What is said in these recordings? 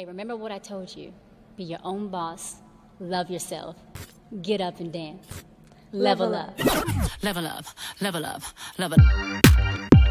Okay, remember what I told you. Be your own boss. Love yourself. Get up and dance. Level up. Level up. Level up. Level up.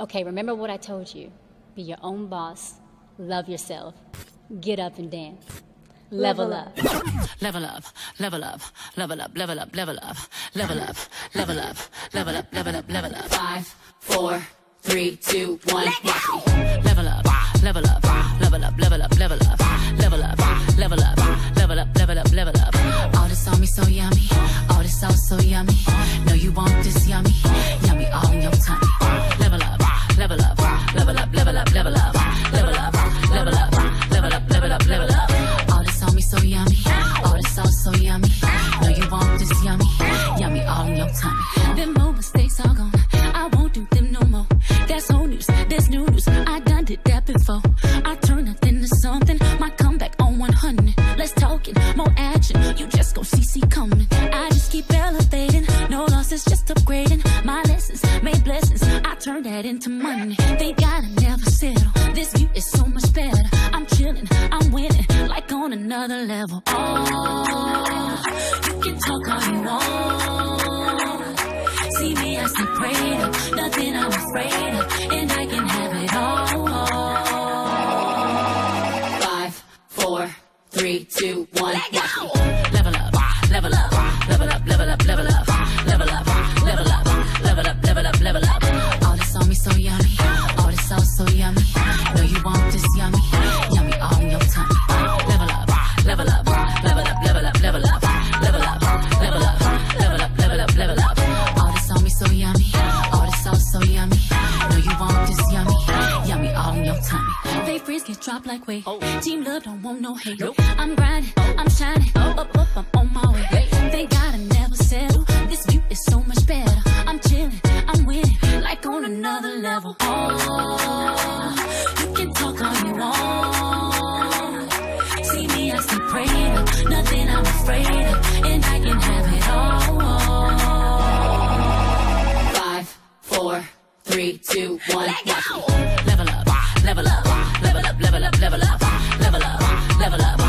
Okay, remember what I told you. Be your own boss. Love yourself. Get up and dance. Level up. Level up. Level up. Level up. Level up. Level up. Level up. Level up. Level up. Level up. Level up. 5, 4, 3, 2, 1. Level up. Level up. Level up. Level up. Level up. Level up. Level up. Level up. Level up. Level up. All this on me so yummy. All this sauce so yummy. No, you want this yummy. Yummy all in your tummy. Level up. Level up, level up, level up, level up, level up, level up, level up, level up, level up. All this on me so yummy, all this sauce so yummy. No, you want this yummy, yummy all in your tummy. Them old mistakes are gone, I won't do them no more. That's old news, that's new news, I done did that before. I turn nothing into something, my comeback on 100. Let's talk it, more action, you just gon' see coming. I just keep elevating, no losses, just upgrading. My lessons made blessings. Turn that into money. They gotta never settle. This view is so much better. I'm chilling, I'm winning, like on another level. Oh, you can talk all you want. See me as the greater, nothing I'm afraid of, and I can have it all. 5, 4, 3, 2, 1. Let go. Level up, level up, level up, level up, level up, level up, level up, level up, level up, level up, level up. black way. Oh. Team love don't want no hate. Nope. I'm grinding, oh. I'm shining, oh. Up, I'm on my way. Hey. Thank God I never settle. This view is so much better. I'm chilling, I'm winning, like on another level. Oh, you can talk all you want. See me, I stay praying, nothing I'm afraid of, and I can have it all. 5, 4, 3, 2, 1, let's go. Level up. Level up, level up, level up, level up, level up, level up, level up.